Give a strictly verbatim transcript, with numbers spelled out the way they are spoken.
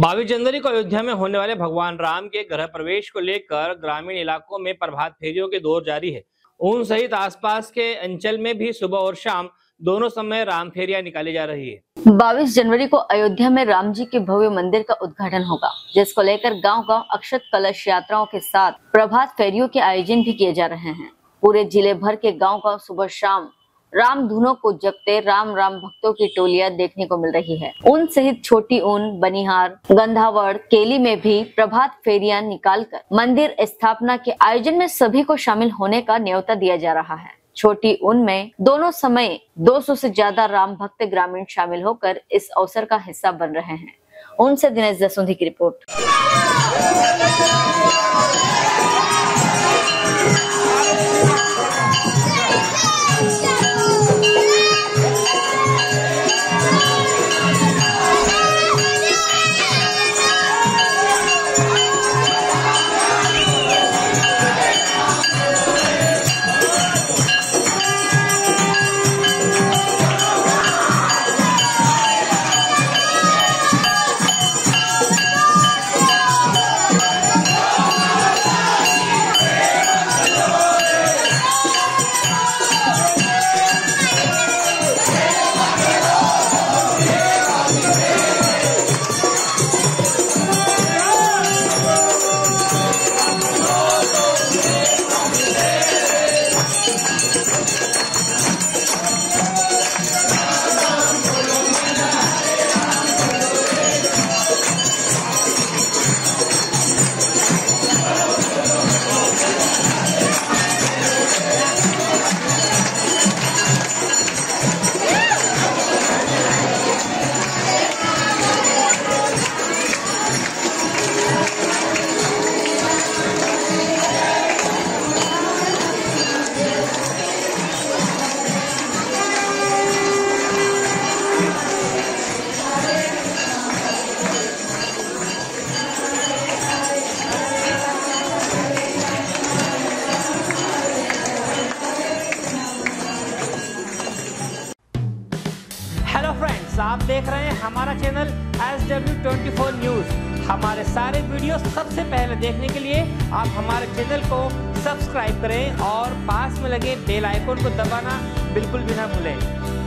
बाईस जनवरी को अयोध्या में होने वाले भगवान राम के गृह प्रवेश को लेकर ग्रामीण इलाकों में प्रभात फेरियों के दौर जारी है। ऊन सहित आसपास के अंचल में भी सुबह और शाम दोनों समय राम फेरियां निकाली जा रही है। बाईस जनवरी को अयोध्या में राम जी के भव्य मंदिर का उद्घाटन होगा, जिसको लेकर गांव-गांव अक्षत कलश यात्राओं के साथ प्रभात फेरियों के आयोजन भी किए जा रहे हैं। पूरे जिले भर के गांव-गांव सुबह शाम राम धुनों को जगते राम राम भक्तों की टोलियां देखने को मिल रही है। ऊन सहित छोटी ऊन, बनिहार, गंधावड़, केली में भी प्रभात फेरियां निकालकर मंदिर स्थापना के आयोजन में सभी को शामिल होने का न्योता दिया जा रहा है। छोटी ऊन में दोनों समय दो सौ से ज्यादा राम भक्त ग्रामीण शामिल होकर इस अवसर का हिस्सा बन रहे हैं। ऊन से दिनेश दसौंधी की रिपोर्ट। आप देख रहे हैं हमारा चैनल एस डब्ल्यू चौबीस न्यूज। हमारे सारे वीडियो सबसे पहले देखने के लिए आप हमारे चैनल को सब्सक्राइब करें और पास में लगे बेल आइकन को दबाना बिल्कुल भी ना भूलें।